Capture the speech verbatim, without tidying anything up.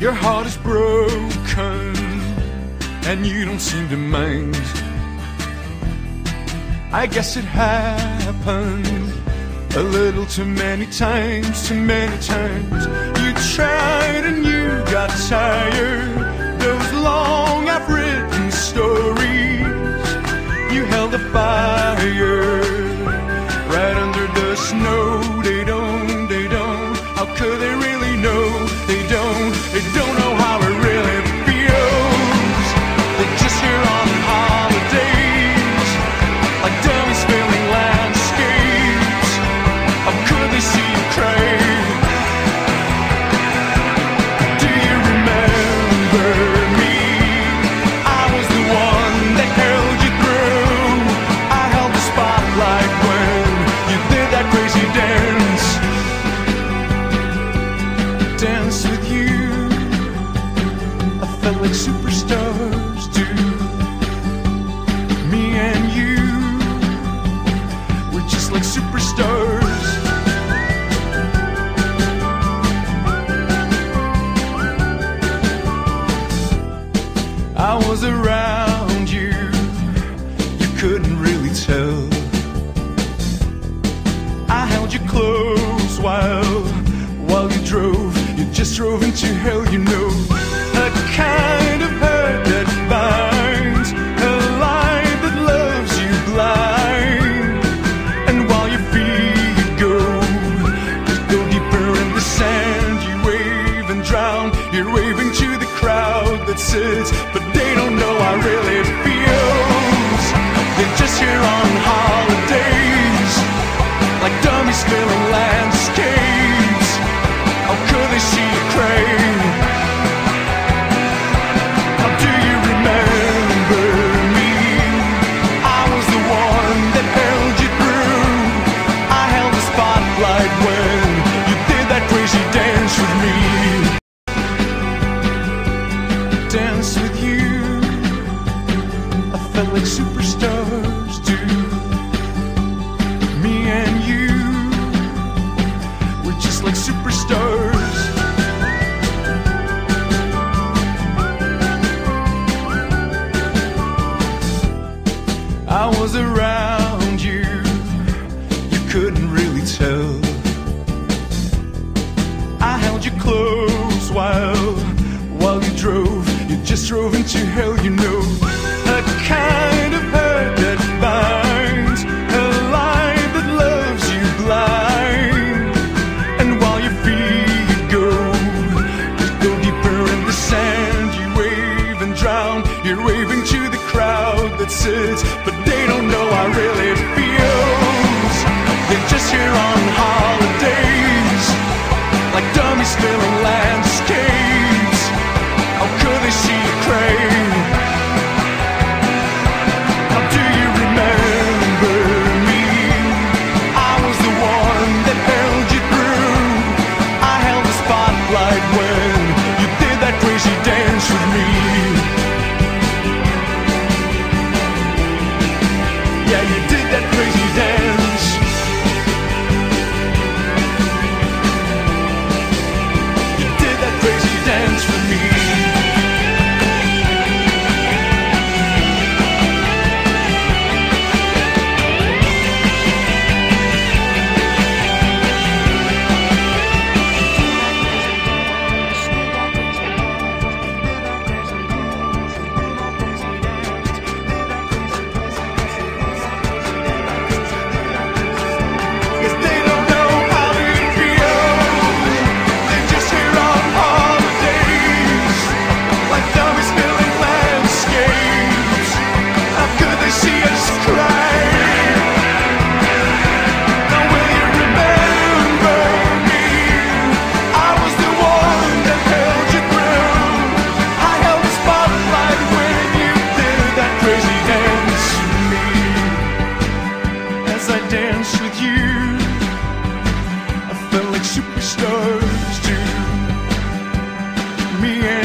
Your heart is broken and you don't seem to mind. I guess it happened a little too many times, too many times. You tried and you got tired. Those long I've written stories. You held a fire right under the snow. They don't, they don't, how could they really know? They don't, they don't know how it really feels. They're just here on holidays, like dummies spilling landscapes. How could they see you cry? Do you remember me? I was the one that held you through. I held the spotlight when you did that crazy dance. Dance with you, I felt like superstars do. Me and you, we're just like superstars. I was around you, you couldn't really tell. I held you close while, while you drove. You just drove into hell, you know. A kind of hurt that binds, a lie that loves you blind. And while your feet go, go deeper in the sand. You wave and drown, you're waving to the crowd that sits, but they don't know how really it feels. They're just here on holidays, like dummies filling landscapes. How could they see you crave? How do you remember me? I was the one that held you through. I held the spotlight when you did that crazy dance with me. Dance with you, I felt like superstars do. Me and you, we're just like superstars. I was around you, you couldn't really tell. I held you close while, while you drove. You just drove into hell, you know. A kind of hurt that binds, a lie that loves you blind. And while your feet go, go deeper in the sand. You wave and drown, you're waving to the crowd that sits, but they don't know how really it feels. They're just here on holidays, like dummies filling landscapes. How could they see you crave? How do you remember me? I was the one that held you through. I held the spotlight when you did that crazy dance with me. Yeah, you did that crazy dance. You did that crazy dance for me. Cause they don't know how it feels. They're just here on holidays, like dummies filling landscapes. How could they see us cry? Now will you remember me? I was the one that held you through. I held the spotlight when you did that crazy dance with me. As I danced with you, I felt like superstars do. Me and